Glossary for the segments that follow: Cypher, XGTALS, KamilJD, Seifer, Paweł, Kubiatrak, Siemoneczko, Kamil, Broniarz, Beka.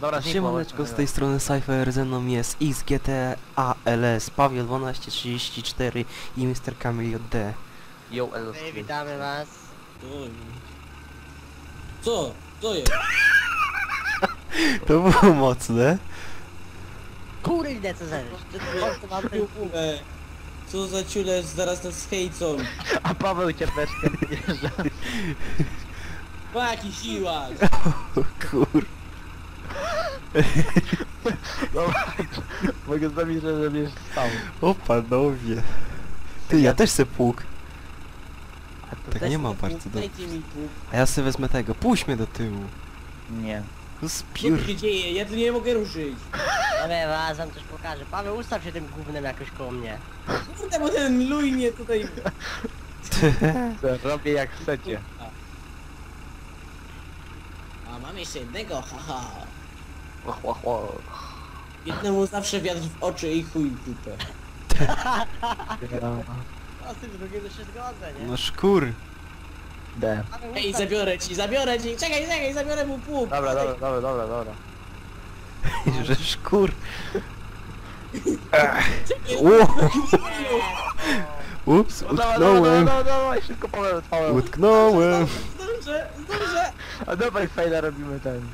Dobra, Siemoneczko, z tej strony Seifer, ze mną jest XGTALS, Paweł 1234 i Mr. KamilJD. Yo, elo. Witamy was. Co? Co jest? To było mocne. Kurde, co za... Co za ciulecz, zaraz nas hejcą. A Paweł cię beczkę wyjeżdża. Jaki siłak! Kur... Dobra, mogę z wami, że mnie stał. O panowie. Ty, ja też se pług. Tak nie mam bardzo do... A ja sobie wezmę tego, puść mnie do tyłu. Nie. No spiór. Co się dzieje? Ja tu nie mogę ruszyć. Dobra, was wam coś pokażę. Paweł, ustaw się tym gównem jakoś koło mnie. Kurde, bo ten lujnie tutaj... Co, robię jak chcecie. A mam jeszcze jednego, haha. Jednemu zawsze wiatr w oczy i chuj w dupę. A z tym drugiego się zgodzę, nie? No szkur. D. Ej, zabiorę ci! Czekaj, zabiorę mu pół! Dobra. Że szkur. Ups, utknąłem. Dawaj, szybko powiem. Utknąłem. Zdążę. A dawaj, fajla robimy ten.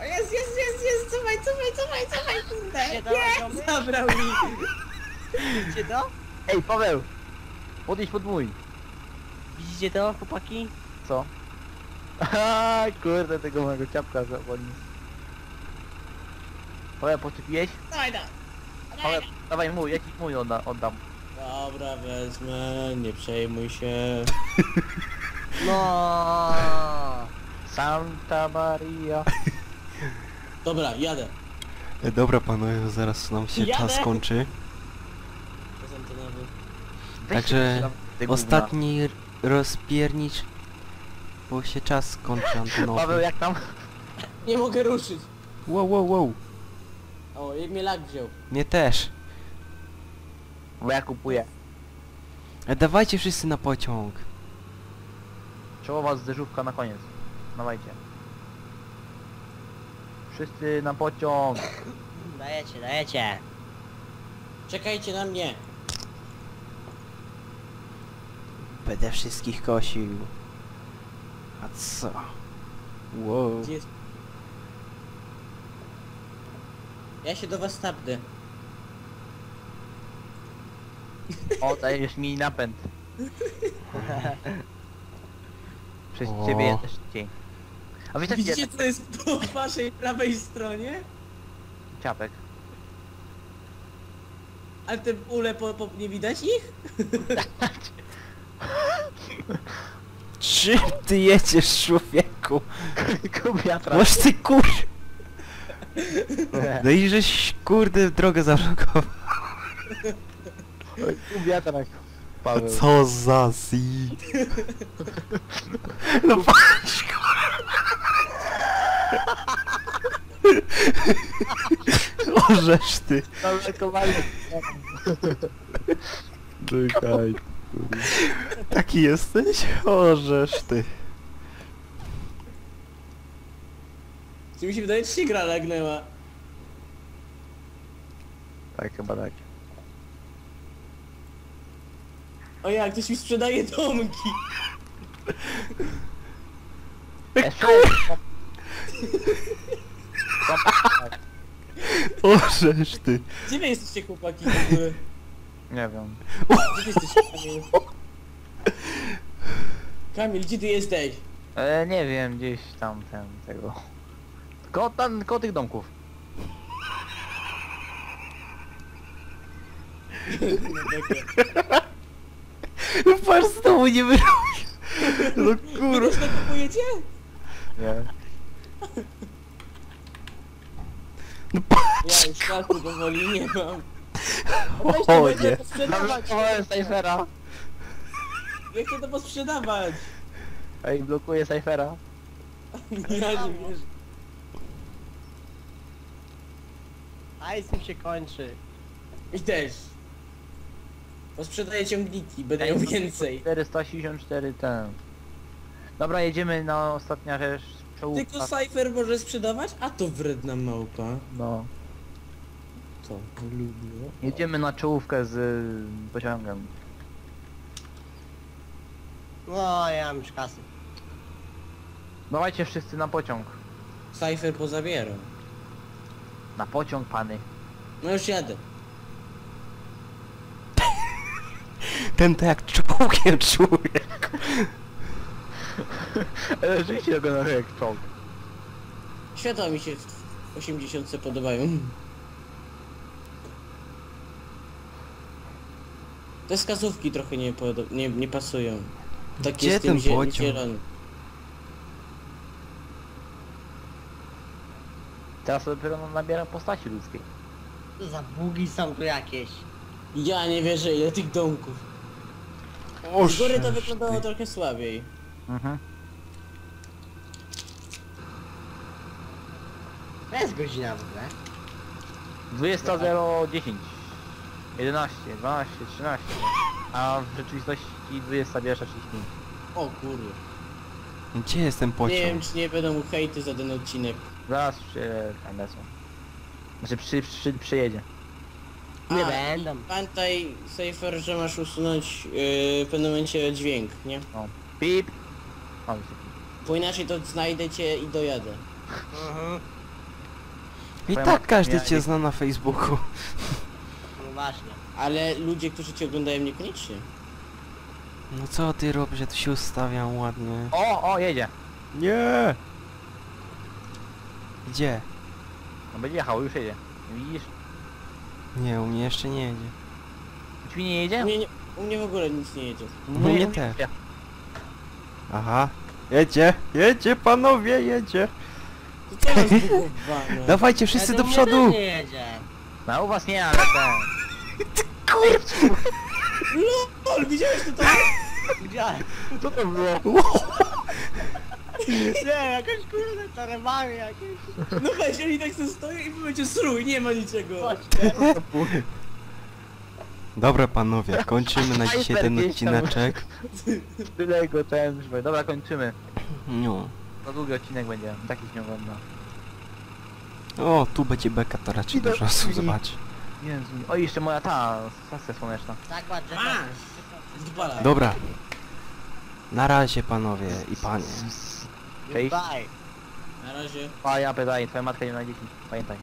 O jest, cofaj, kurde! Nie, zabrał mi! Widzicie to? Ej, Paweł! Podjedź pod mój! Widzicie to, chłopaki? Co? Aha, kurde, tego mojego ciapka zapłonił. Paweł, poczepiłeś? Dawaj, dawaj mój, jakiś mój oddam. Dobra, wezmę, nie przejmuj się. No. Santa Maria. Dobra, jadę. Dobra panowie, zaraz nam się czas kończy. Także ostatni rozpiernicz, bo się czas kończy, Antonowi. Paweł, jak tam? Nie mogę ruszyć. Wow. O, jak mnie lag wziął. Mnie też. Bo ja kupuję. A dawajcie wszyscy na pociąg. Czołowa zderzówka na koniec. Dawajcie. Wszyscy na pociąg. Dajecie. Czekajcie na mnie. Będę wszystkich kosił. A co? Wow. Ja się do was tapnę. O, dajesz mi napęd. Przez ciebie też dzień. A wy widzicie, co jest po waszej prawej stronie? Ciapek. Ale te ule nie widać ich? Czym ty jedziesz, człowieku? Kubiatrak. Masz ty kur... No i żeś kurde drogę zablokował. Kubiatrak. Paweł. Co za si... No patrz kurwa. Orzesz ty. Czekaj. Taki jesteś? Orzesz ty. Czy mi się wydaje, czy się gra lagnęła? Tak, chyba tak. O ja, ktoś mi sprzedaje domki. Orzesz ty. Gdzie wy jesteście, chłopaki? Nie wiem. Gdzie ty jesteś, Kamil? Kamil, gdzie ty jesteś? Nie wiem, gdzieś tam tego. Koło tych domków. No patrz, z tobą nie wyrobię. No kurwa. Wy też tak kupujecie? Nie. No patrz. Ja już czasu powoli nie mam. O nie. Zablokowałem Seifera. Ja chcę to posprzedawać. Ej, blokuję Seifera. Nie wiesz. Aj, z tym się kończy. I też. Posprzedaję ciągniki, będę miał więcej. 464 ten. Dobra, jedziemy na ostatnia rzecz. czołówka. Tylko Cypher może sprzedawać? A to wredna małpa. No. To lubię. Jedziemy na czołówkę z pociągiem. No, ja mam już kasy. Dawajcie wszyscy na pociąg. Cypher pozabierał. Na pociąg, pany. No już jadę. Ten to jak czołgiem czuje. Rzeczywiście go na jak czołg. Światła mi się w 80 podobają. Te wskazówki trochę nie pasują. Tak. Gdzie jest ten pociąg? Teraz dopiero nabiera postaci ludzkiej. Za bugi są tu jakieś. Ja nie wierzę, ile tych domków. Z góry to wyglądało trochę słabiej. Mhm. Jest godzina w ogóle. 20:10. 11, 12, 13. A w rzeczywistości 21:35. O kurde. Gdzie jest ten pociąg? Nie wiem, czy nie będą mu hejty za ten odcinek. Zaraz przyjedzie. Znaczy przyjedzie. Nie będę. Pamiętaj, Seifer, że masz usunąć w pewnym momencie dźwięk, nie? No. Pip. Bo inaczej to znajdę cię i dojadę. I tak każdy cię zna na Facebooku. No właśnie. Ale ludzie, którzy cię oglądają, niekoniecznie. No co ty robisz, ja tu się ustawiam ładnie. O, jedzie. Nie. Gdzie? No będzie jechał, już jedzie. Widzisz? Nie, u mnie jeszcze nie jedzie. U ciebie nie jedzie? Nie, u mnie w ogóle nic nie jedzie. No nie też. Aha. Jedzie, jedzie panowie, jedzie. To co jest zbugowane? Dawajcie wszyscy do przodu. Nie jedzie. No u was nie, ale tak. Ty kurczę. LOL, widziałeś to tam? Widziałem. Co to było? Nie, jakaś kurde, taremami jakieś. No weź, oni tak sobie stoją i będzie srój, nie ma niczego. Dobra panowie, kończymy na dzisiaj ten odcineczek. Tyle go ten, dobra, kończymy. No. To długi odcinek będzie, taki się ogląda. O, tu będzie beka, to raczej dużo osób zobaczy. Jezu, o jeszcze moja ta, stacja słoneczna. Tak ładnie. Dobra. Na razie panowie i panie. Cześć. Na razie. A ja pytaj, twoja matka nie na dzieci. Pamiętaj.